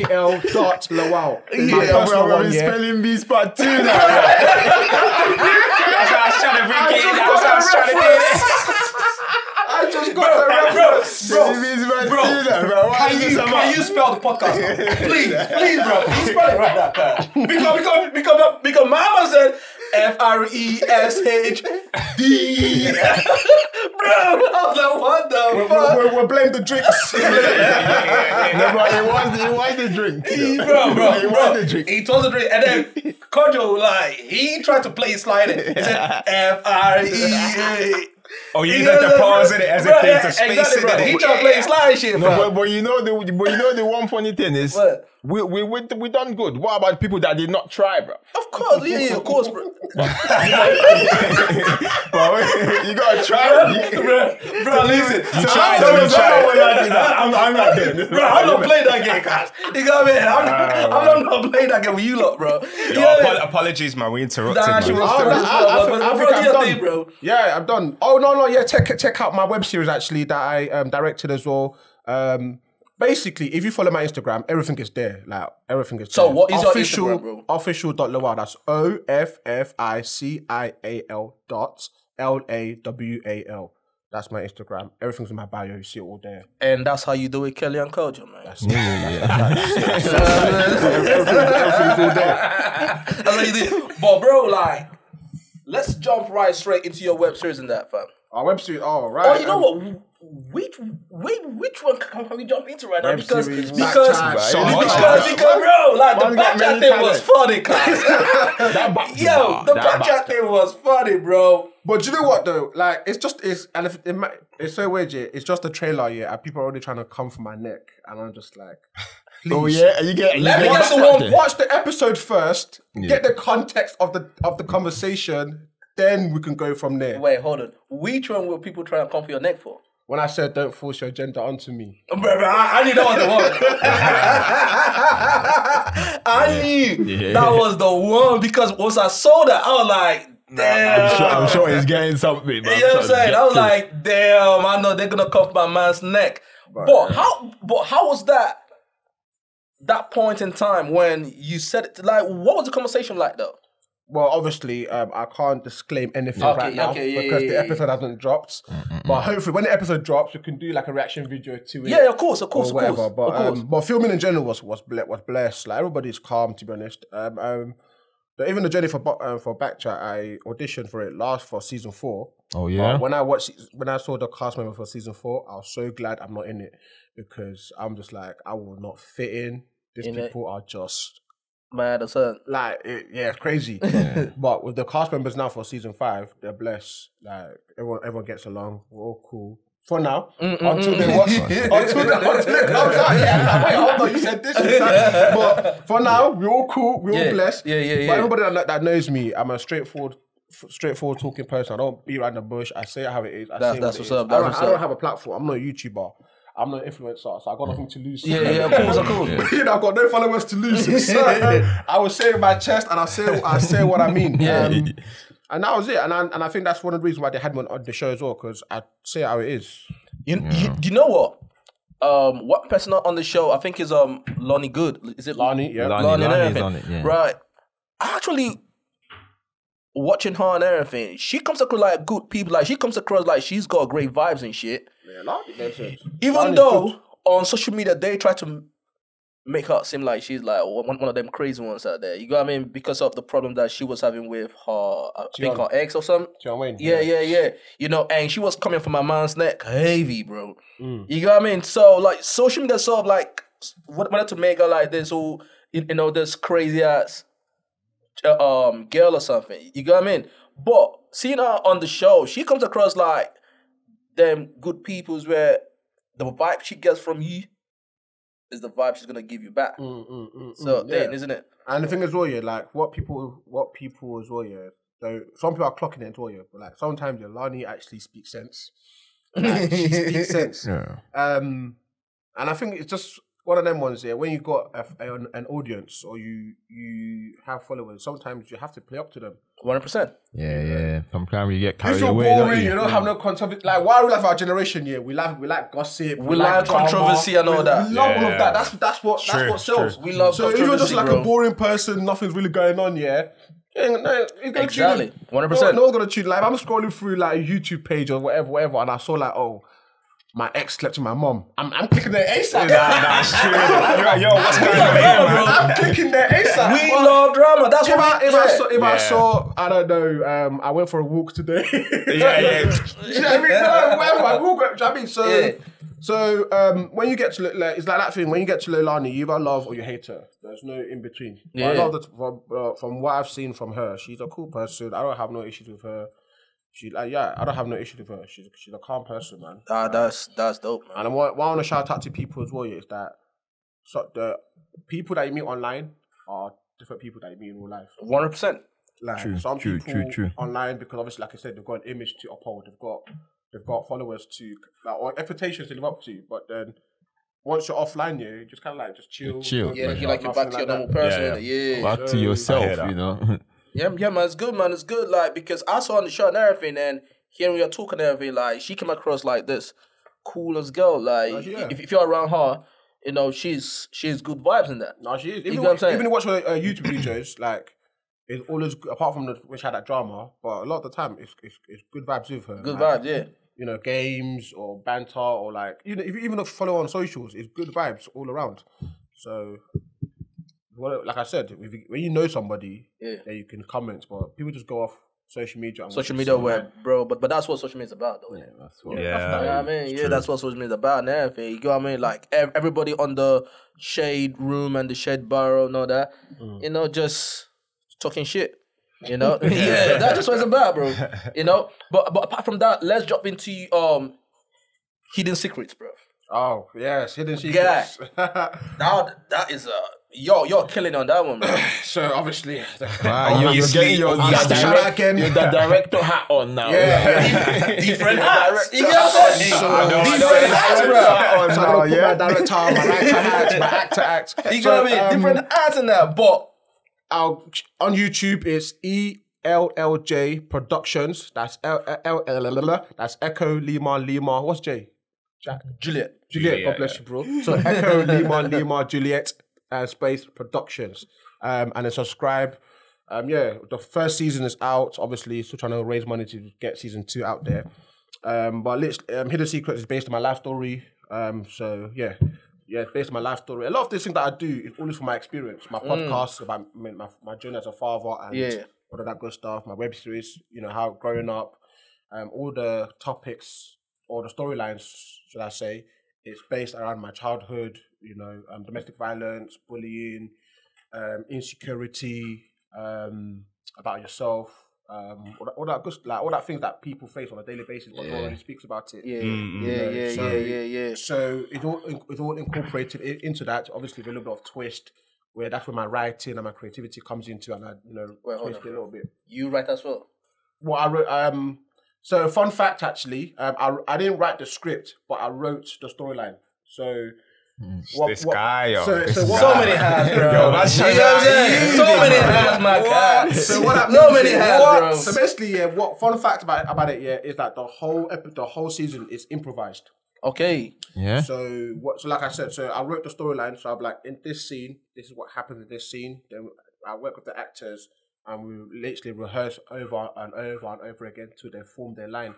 Official.lawal. Yeah, bro, we're spelling bees part 2 now. That's what I was trying to bring in. That's what I was trying to do. I just got the reference. Bro. Can you spell the podcast? Please, bro. Can you spell it right that time? Because Mama said FRESHD. Bro, I was like, what the fuck? We'll blame the drinks. It was the drink. Bro. He told the drink. And then Kojo, like, he tried to play slide it. He said FREA. Oh, you use the pause in it as if there's a space in it. He tried to play slide shit, bro. But you know the one funny thing is, what? We done good. What about people that did not try, bro? Of course, of course, bro. Bro, you gotta try, bro. Listen, I'm not doing this, bro. I'm not playing that game, guys. You got me? I'm not playing that game with you lot, bro. Apologies, man. We interrupted. I think I'm done, bro. Yeah, I'm done. Oh no, yeah. Check out my web series actually that I directed as well. Basically, if you follow my Instagram, everything is there. Like, everything is there. So what is your Instagram, bro? Official.lawal. That's OFFICIAL.LAWAL. That's my Instagram. Everything's in my bio. You see it all there. And that's how you do it, Kelly and Kojo, man. That's it. Everything's all there. That's how you do it. But bro, like, let's jump straight into your web series and that, fam. Our web series, alright. Oh, you know what? Which one can we jump into right now? Because bro, like, the Backchat thing was funny, guys. Yo, the Backchat thing was funny, bro. But you know what though? Like, it's so weird, yeah. It's just a trailer, yeah, and people are already trying to come for my neck, and I'm just like, please. Oh yeah, watch the episode first. Yeah. Get the context of the conversation, then we can go from there. Wait, hold on. Which one were people trying to come for your neck for? When I said, don't force your agenda onto me. I knew that was the one. That was the one, because once I saw that, I was like, damn. I'm sure he's getting something. Man. You know what I'm saying? I was like, damn, I know they're going to cuff my man's neck. Right. But how was that point in time when you said it? Like, what was the conversation like, though? Well, obviously, I can't disclaim anything right now because the episode hasn't dropped. But hopefully, when the episode drops, we can do like a reaction video to it. Yeah, of course. But filming in general was blessed. Like, everybody's calm, to be honest. But even the journey for Backchat, I auditioned for it for season 4. Oh yeah. When I saw the cast member for season 4, I was so glad I'm not in it, because I'm just like, I will not fit in. These people are just mad as hell. Like, it's crazy. Yeah. But with the cast members now for season 5, they're blessed. Like, everyone gets along. We're all cool. For now, until it comes out. Yeah, wait, hold on, you said this. But for now, we're all cool. We're all blessed. Yeah. But everybody that knows me, I'm a straightforward talking person. I don't beat around the bush. I say how it is. That's what's up. I don't have a platform. I'm not a YouTuber. I'm not an influencer, so I got nothing to lose. Yeah, of course. Yeah. You know, I've got no followers to lose. So, I will say it in my chest, and I say what I mean. Yeah. And that was it. And I think that's one of the reasons why they had me on the show as well, because I say how it is. You know what? One person on the show, I think, is Lonnie Good. Is it Lonnie? Yeah, Lonnie on it, yeah. Right. Actually, watching her and everything, she comes across like good people. Like, she comes across like she's got great vibes and shit. Yeah, Lonnie, that's it. Even Lonnie's though good. On social media they try to make her seem like she's like one of them crazy ones out there. You know what I mean? Because of the problem that she was having with her, I think her ex or something. Yeah. You know, and she was coming for my man's neck heavy, bro. Mm. You know what I mean? So like social media sort of like wanted to make her like this whole, you know, this crazy ass girl or something. You know what I mean? But seeing her on the show, she comes across like them good peoples where the vibe she gets from you is the vibe she's gonna give you back. Isn't it? And the thing is, well, yeah, like what people as well, yeah. So some people are clocking it as well, yeah. But like sometimes Leilani actually speaks sense. Like, she speaks sense. Yeah. And I think it's just one of them ones, yeah. When you got an audience or you have followers, sometimes you have to play up to them. 100%. Yeah. Sometimes you get carried away. Boring, don't you? You don't have no controversy. Like, why are we like our generation? Yeah, we like gossip. We like controversy drama, and all that. We love all of that. That's what sells. True. We love. So if you're just like a boring person, nothing's really going on. Yeah. No, exactly. 100%. No one's gonna tune. Like, I'm scrolling through like a YouTube page or whatever, and I saw like, oh, my ex slept with my mom. I'm clicking their ASAP. Nah, shit. Like, yo, what's going on here, man? I'm clicking their ASAP. We love drama. That's what I don't know, I went for a walk today. You know what I mean? No, whatever, I walk, you know what I mean? So, when you get to, like, it's like that thing, when you get to Leilani, you either love or you hate her. There's no in between. Yeah. I love that from what I've seen from her, she's a cool person. I don't have no issues with her. I don't have no issue with her. She's a calm person, man. That's dope, man. And what I want to shout out to people as well is that the people that you meet online are different people that you meet in real life. 100%. Like, some people online, because obviously, like I said, they've got an image to uphold. They've got followers to, like, or expectations to live up to. But then once you're offline, you just kind of like just chill. You're back to your normal person. Back to yourself, you know. Yeah, man, it's good, man, it's good. Like, because I saw on the show and everything, and here we are talking and everything, like, she came across like this coolest girl. Like, if you're around her, you know, she's good vibes in that. No, she is. Even when you watch her YouTube videos, like, it's always, apart from when she had that drama, but a lot of the time, it's good vibes with her. Good vibes, yeah. You know, games or banter or like, you know, if you even follow on socials, it's good vibes all around. So... Well, like I said, when you know somebody, then you can comment. But people just go off social media. But that's what social media is about, though. Yeah, that's what. That's what social media is about and everything. You know what I mean? Like everybody on the shade room and the shade barrel and all that. You know, just talking shit. You know, that's just what it's about, bro. You know, but apart from that, let's jump into Hidden Secrets, bro. Oh yes, Hidden Secrets. Now that is a. You're killing on that one, bro. So obviously, you're the director hat on now. Yeah. Different hats. You get what I'm saying? Different hats, bro. So I'm gonna put my director, my actor act. You got me different hats in there, but on YouTube it's ELLJ Productions. That's that's Echo Lima Lima. What's J? Juliet. God bless you, bro. So Echo Lima Lima Juliet. Space Productions, and then subscribe. The first season is out, obviously, still trying to raise money to get season 2 out there. But Hidden Secrets is based on my life story. It's based on my life story. A lot of these things that I do is always from my experience, my podcasts about my journey as a father and all of that good stuff, my web series, you know, how growing up, all the topics or the storylines, should I say, it's based around my childhood, you know, domestic violence, bullying, insecurity, about yourself, all that things that people face on a daily basis, but no one really speaks about it. So it's all incorporated into that. Obviously, with a little bit of twist, where that's where my writing and my creativity comes into, and I, you know, twist it a little bit. You write as well? Well, I wrote. So fun fact, actually, I didn't write the script, but I wrote the storyline. So so many hands, bro. So many hands, my guy. So what happened? So many hands. So basically, what fun fact about it, is that the whole season is improvised. Okay. Yeah. So what? So like I said, so I wrote the storyline. So I'm like, in this scene, this is what happened in this scene. Then I work with the actors, and we literally rehearse over and over and over again till they form their line.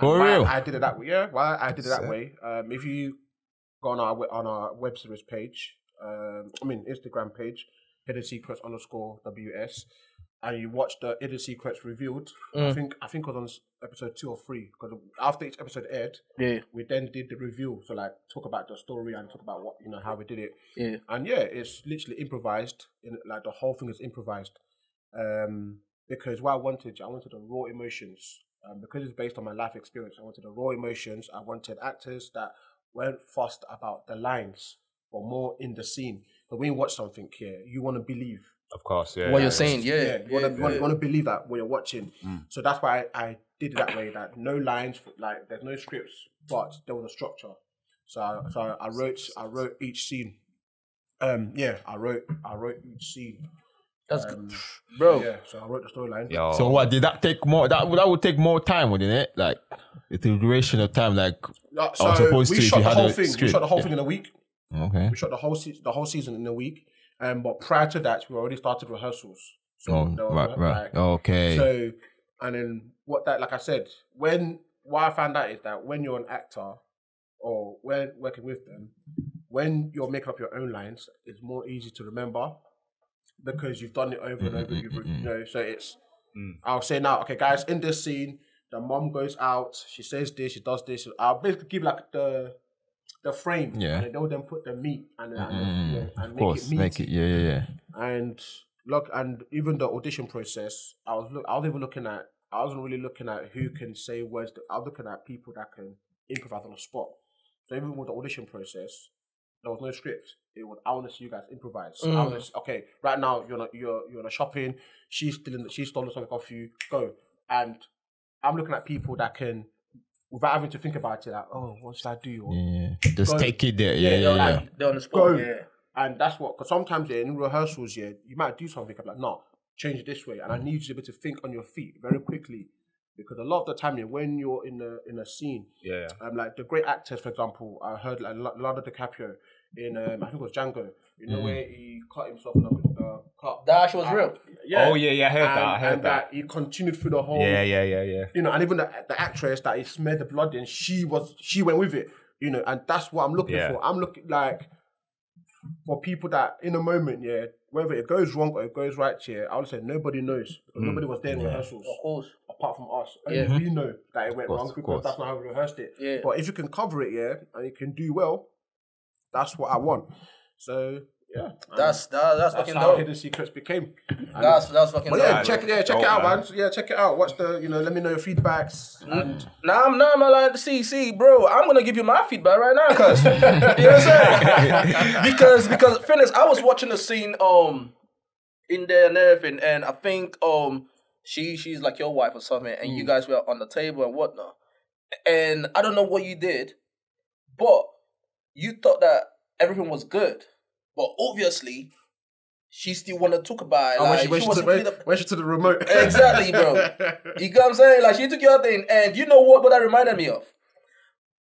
For real? I did it that way. Yeah. Why I did it that way. If you go on our web series page, I mean Instagram page, HiddenSecrets_WS. And you watched the Hidden Secrets revealed. Mm. I think it was on episode 2 or 3 because after each episode aired, we then did the review. So like talk about the story and talk about what you know how we did it. Yeah. And yeah, it's literally improvised. Like the whole thing is improvised. Because what I wanted the raw emotions. Because it's based on my life experience, I wanted the raw emotions. I wanted actors that weren't fussed about the lines, but more in the scene. But when you watch something here, you want to believe. Of course, yeah. What you're saying, you want to believe that when you're watching. Mm. So that's why I did it that way. That no lines, like there's no scripts, but there was a structure. So I wrote each scene. I wrote each scene. That's good, bro. Yeah, so I wrote the storyline. So what did that take more? That would take more time, wouldn't it? Like the duration of time, like so supposed to. We shot the whole thing in a week. Okay. We shot the whole season in a week. But prior to that, we already started rehearsals. So okay. So, and then like I said, what I found out is that when you're an actor or when working with them, when you're making up your own lines, it's more easy to remember because you've done it over and over. So it's, I'll say now, okay, guys, in this scene, the mom goes out, she says this, she does this. I'll basically give like the frame, and they would then put the meat and make it meat. And look, and even the audition process, I wasn't really looking at who can say words. I was looking at people that can improvise on the spot. So even with the audition process, there was no script. It was, I want to see you guys improvise. So okay, right now you're in a shopping. She's stolen something off you. Go. And I'm looking at people that can. Without having to think about it, like, oh, what should I do? Or, just take it there. They're on the spot. Yeah. And that's what, because sometimes in rehearsals, you might do something. I'm like, no, change it this way. And I need you to be able to think on your feet very quickly. Because a lot of the time, when you're in a scene, like the great actors, for example, I heard like Leonardo DiCaprio in, I think it was Django, where he cut himself up with the cut. That actually was real. Yeah. Oh yeah, I heard that. He continued through the whole. Yeah. And even the actress that he smeared the blood in, she went with it. And that's what I'm looking for. I'm looking like for people that in a moment, whether it goes wrong or it goes right, I would say nobody knows because nobody was there in rehearsals. Of course, apart from us, we know that it went wrong because that's not how we rehearsed it. Yeah. But if you can cover it, and you can do well, that's what I want. So. Yeah, that's fucking dope. How Hidden Secrets became. That's fucking dope. Check it out, man. Yeah, check it out. Watch the, let me know your feedbacks. I'm not lying. See, bro, I'm gonna give you my feedback right now, cause you know what I'm saying. because Finnish, I was watching the scene in there and everything, and I think she's like your wife or something, and you guys were on the table and whatnot, and I don't know what you did, but you thought that everything was good. But obviously, she still want to talk about it. Like, she to the remote. Exactly, bro. You get what I'm saying? Like, she took your thing. And you know what that reminded me of?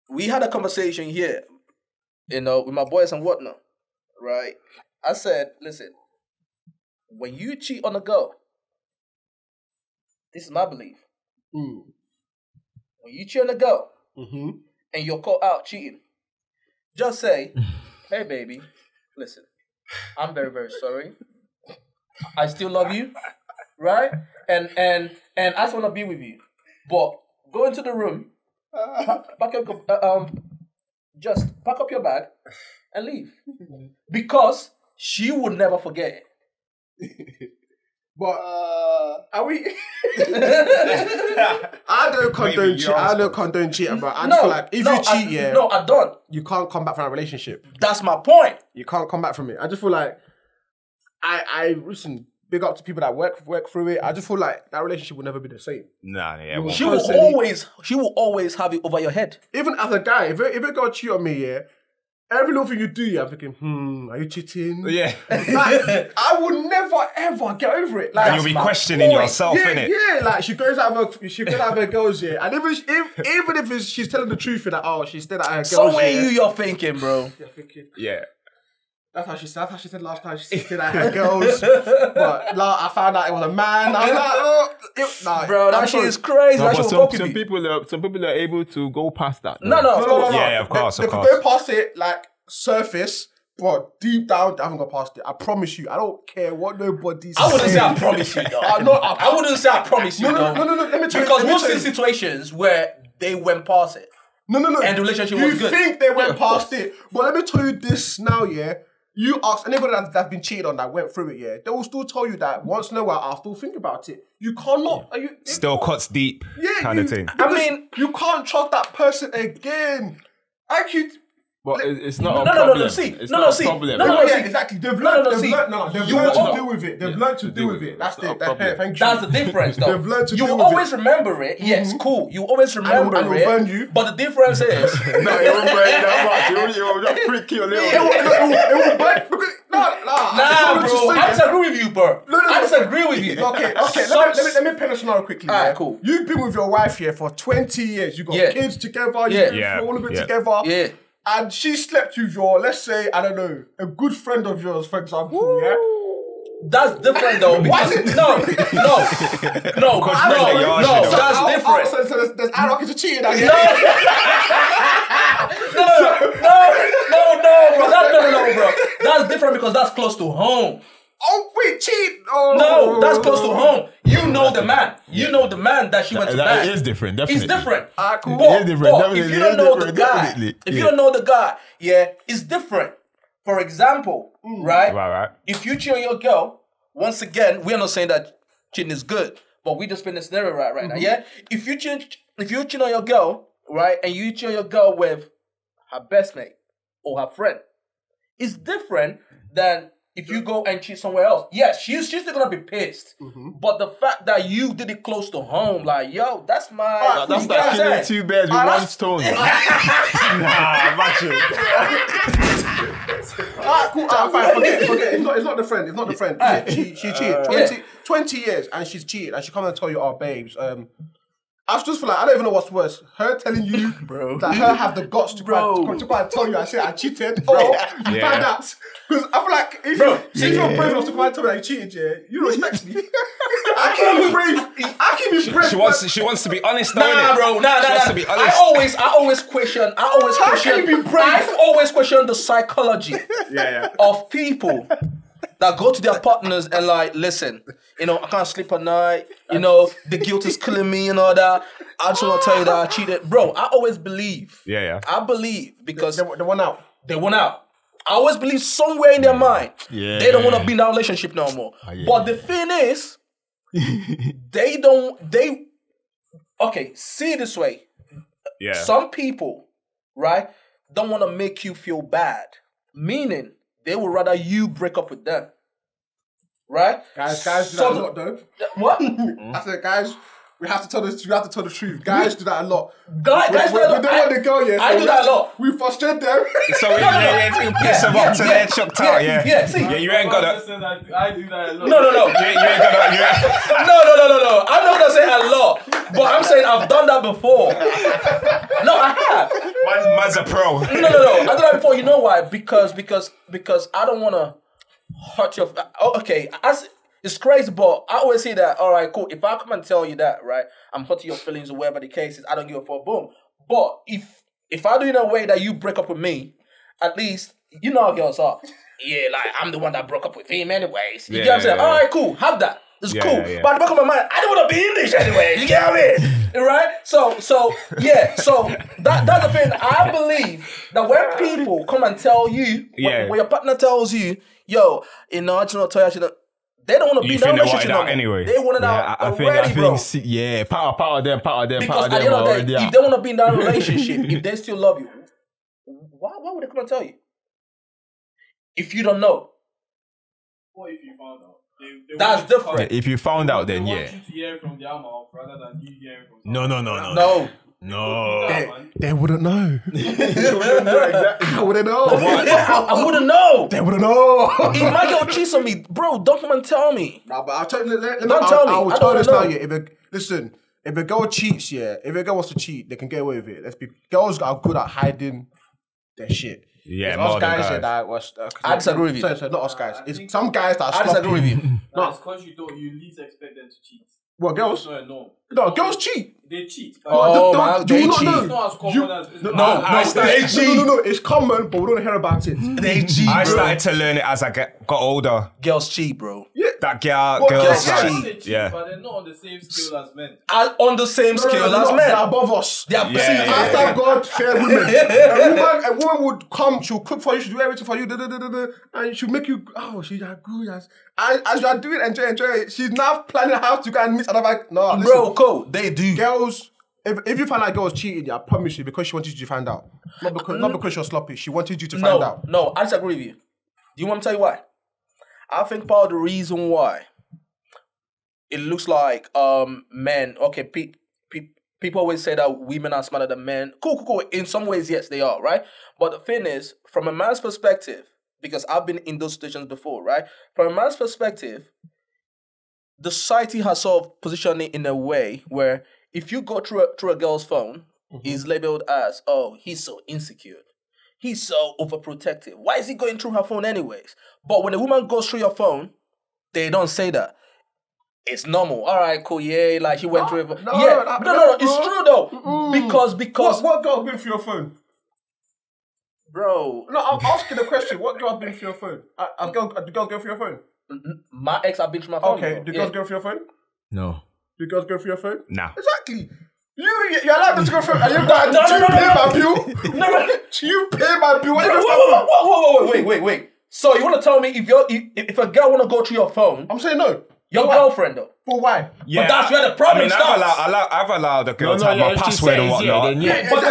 We had a conversation here, with my boys and whatnot, right? I said, listen, when you cheat on a girl, this is my belief. Mm. When you cheat on a girl and you're caught out cheating, just say, hey, baby, listen, I'm very, very sorry. I still love you, right? And I just want to be with you. But go into the room, pack up your bag and leave. Because she would never forget it. But are we? I don't condone cheating, but I feel like if you cheat, I don't. You can't come back from a relationship. That's my point. You can't come back from it. I just feel like listen. Big up to people that work through it. I just feel like that relationship will never be the same. She will always have it over your head. Even as a guy, if a girl cheat on me, Every little thing you do, you're thinking, are you cheating? Yeah. Like, I will never, ever get over it. Like, and you'll be questioning yourself, innit? Yeah, like, she goes out of her girls' year. And even if she's telling the truth, you're like, oh, she's still at her girls' year. Somewhere you're thinking, bro. You're thinking. Yeah. That's how she said last time. She said that her girls. But like, I found out it was a man. I was like, oh. Bro, that shit is crazy. No, some people are able to go past that. No, of course. Yeah, of course. They can go past it, like, surface. Bro, deep down, I haven't got past it. I promise you. I don't care what nobody's saying. I wouldn't say I promise you, though. I wouldn't say I promise you, though. No, let me tell you. Because most of the situations where they went past it. No. And the relationship was good. You think they went past it. But let me tell you this now, yeah. You ask anybody that's been cheated on that went through it, yeah, they will still tell you that once in a while I'll still think about it. You cannot. Yeah. Still cuts deep, yeah, kind of thing. I mean, you can't trust that person again. But it's not a problem. No, see. Exactly. They've learned to deal with it. They've learned to deal with it. That's the difference, though. They've learned to deal with it. You always remember it. Yes, cool. You always remember it. It will burn you. But the difference is... No, it won't burn you that much. It will just prick you a little bit. It will burn you. Nah, bro. I disagree with you, bro. I disagree with you. Okay. Let me pin a scenario quickly. All right, cool. You've been with your wife here for 20 years. You've got kids together. You've been all of it together. Yeah. And she slept with your, let's say, I don't know, a good friend of yours, for example, yeah? That's different, though. Why is it different? No, that's different. So there's anarchy to cheating again. No, bro. That's different because that's close to home. Oh, wait, cheat. Oh. No, that's close to home. You know the man. Yeah. You know the man that she went to marry. It is different, definitely. It's different. Cool. But if you don't know the guy, if you don't know the guy, yeah, it's different. For example, right? If you cheat on your girl, once again, we're not saying that cheating is good, but we just been in a scenario right now, yeah? If you cheat on your girl, right, and you cheat on your girl with her best mate or her friend, it's different than... If you go and cheat somewhere else, yes, she's still gonna be pissed. Mm-hmm. But the fact that you did it close to home, like, yo, that's my. That's like killing two bears with one stone. Nah, imagine. Cool. Fine, forget. It's not the friend. Right. She cheated. 20 years and she's cheated and she comes and tell you, oh, babes, I was just like, I don't even know what's worse. Her telling you that her have the guts to go and tell you I cheated. You found out. Because I feel like if you're brave enough to go and tell me that you cheated, yeah, you respect me. I keep being brave. She wants to be honest though. Nah, bro. She wants to be honest. I always question the psychology of people that go to their partners and like, listen, you know, I can't sleep at night, you know, the guilt is killing me and all that. I just want to tell you that I cheated. Bro, I always believe. Yeah. I believe because... They went out. They went out. I always believe somewhere in their mind, they don't want to be in that relationship no more. But the thing is, okay, see it this way. Yeah. Some people, right, don't want to make you feel bad. Meaning, they would rather you break up with them. Right? Guys do that a lot, though. What? I said, guys, we have to tell the truth. Guys do that a lot. I do that a lot. We frustrate them. So we piss them off till they're chucked out, yeah, you ain't got that. I do that a lot. No. No. I'm not gonna say a lot, but I'm saying I've done that before. No, I have. Man's a pro. No. I did that before. You know why? Because I don't wanna hurt your... Okay, it's crazy, but I always say that, all right, cool, if I come and tell you that, right, I'm hurting your feelings or whatever the case is, I don't give a fuck, boom. But if I do it in a way that you break up with me, at least, you know how girls are. Yeah, like, I'm the one that broke up with him anyways. You get what I'm saying? All right, cool, have that. It's cool. Yeah. But at the back of my mind, I don't want to be in this anyway. You get what I mean? Right? So that's the thing. I believe that when people come and tell you, when your partner tells you, yo, you know, I just want to tell you, they don't want to be in that relationship anymore. They want it out already, bro. Yeah, power them. Because at the end of the day, if they want to be in that relationship, if they still love you, why would they come and tell you? If you don't know. What if you found out? That's different. If you found out, then want you to hear from the mouth rather than you hearing from someone. No. No. They wouldn't know. I wouldn't know. I wouldn't know. They wouldn't know. If my girl cheats on me, bro, don't come and tell me. Nah, but I'll tell you. Don't tell me. I will tell this now. Yeah, listen, if a girl cheats, yeah, if a girl wants to cheat, they can get away with it. Let's be. Girls are good at hiding their shit. Yeah, more us guys. Yeah, that was. I disagree with you. Sorry, not us guys. It's some guys that are sloppy. I disagree with you. No, it's because you least expect them to cheat. What, girls? No, girls cheat. They cheat. Oh, do you not know? It's not as common as... No, it's common, but we don't hear about it. They cheat, I started to learn it as I got older. Girls cheat, bro. Yeah. That girls cheat. Yeah. But they're not on the same scale as men. On the same scale as men. They're above us. They are after God, fair women. A woman would come, she'll cook for you, she'll do everything for you, and she'll make you... Oh, she's good as... And as you are doing, enjoy it. She's now planning how to go and meet another. No, bro, cool. They do. Girls, if you find out girls cheating, I promise you, because she wanted you to find out. Not because you're sloppy. She wanted you to find out. No, I disagree with you. Do you want me to tell you why? I think part of the reason why it looks like men. Okay, people always say that women are smarter than men. Cool. In some ways, yes, they are, right? But the thing is, from a man's perspective. Because I've been in those situations before, right? From a man's perspective, the society has sort of positioned it in a way where if you go through a girl's phone, he's labeled as, oh, he's so insecure. He's so overprotective. Why is he going through her phone anyways? But when a woman goes through your phone, they don't say that. It's normal. All right, cool. Yeah, like she went through it. No, it's true though. Because... What girl went through your phone? Bro. No, I'm asking the question. What girl has been through your phone? Do girls go through your phone? My ex have been through my phone. Okay, do girls go through your phone? No. Do girls go through your phone? No. Exactly. You're allowed to go through and you've got you pay my bill. Wait. So you want to tell me if a girl want to go through your phone? I'm saying no. Your girlfriend though. But why? Yeah. But that's where the problem starts. I've allowed a girl to have my password and whatnot. Yeah, but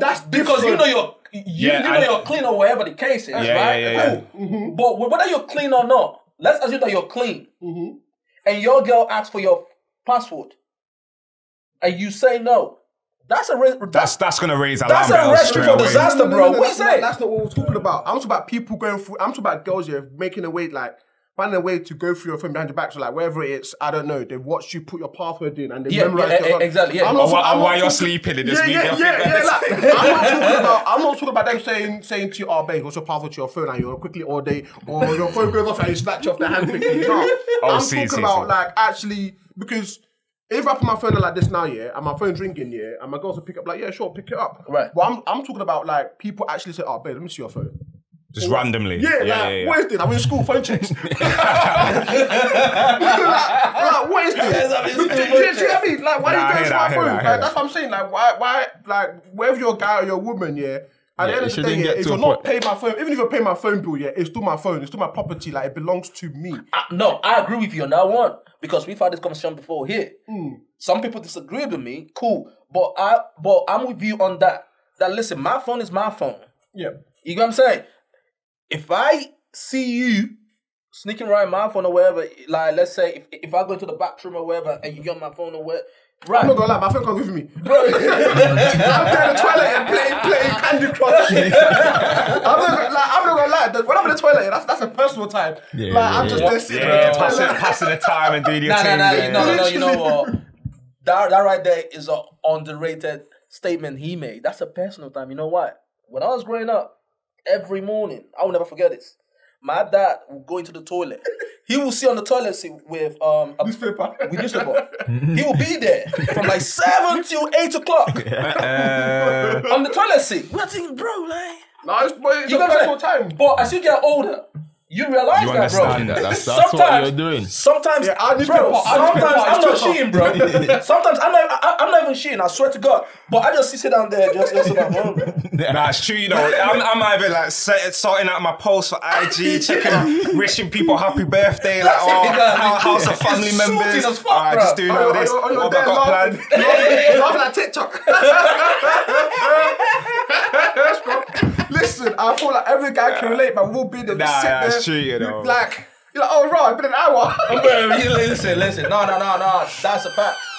that's because you know your... you're clean or whatever the case is, right? Yeah. But whether you're clean or not, let's assume that you're clean, and your girl asks for your password, and you say no. That's gonna raise alarm. That's a recipe for disaster, bro. What you say? That's not what we're talking about. I'm talking about people going through. I'm talking about girls here making a way, like finding a way to go through your phone behind your back. So like wherever it's, I don't know. They watch you put your password in and they memorize it. Yeah, exactly. Yeah. While you're sleeping in this media. I'm not talking about them saying to you, oh, babe, what's your password to your phone? And you're quickly all day, or your phone goes off and you snatch off the hand quickly. No. I'm talking about like actually, because if I put my phone in like this now, yeah, and my phone's ringing, yeah, and my girls will pick up like, yeah, sure, pick it up. Right. Well, I'm talking about like people actually say, oh, babe, let me see your phone. Just randomly. Yeah, what is this? I'm in school, phone checks. like, what is this? Do you know what I mean? Like, why are you going to my phone? That's what I'm saying. Like, why, like, whether you're a guy or you're a woman, yeah, at the end of the day, if you're not paying my phone, even if you're paying my phone bill, yeah, it's still my phone, it's still my property, like, it belongs to me. No, I agree with you on that one, because we've had this conversation before here. Some people disagree with me, cool, but I'm with you on that. That, listen, my phone is my phone. Yeah. You know what I'm saying? If I see you sneaking around my phone or wherever, like let's say if I go into the bathroom or wherever and you get my phone or where, right? I'm not gonna lie, my phone can't give me. Bro, I'm down the toilet and playing Candy Crush. I'm not gonna lie. When I'm in the toilet, that's a personal time. Yeah, like I'm just there sitting in the toilet, passing the time and doing your thing. No. You know what? That right there is an underrated statement he made. That's a personal time. You know why? When I was growing up. Every morning, I will never forget this. My dad would go into the toilet. He will sit on the toilet seat with newspaper. He will be there from like 7 till 8 o'clock on the toilet seat. We're thinking, bro, like it's a personal time. But as you get older, you realize that, bro. That's what you're doing. Sometimes, I'm not cheating, bro. Sometimes I'm not even cheating. I swear to God. But I just sit down there, just at home. That's true, you know. I'm either like sorting out my posts for IG, checking, wishing people happy birthday, like how's the family members? Just doing all this. What I got planned? Laughing at TikTok. Listen, I feel like every guy can relate, but we'll be the sick. You know. Like, you're like, oh, right, it's been an hour. Listen, no, that's a fact.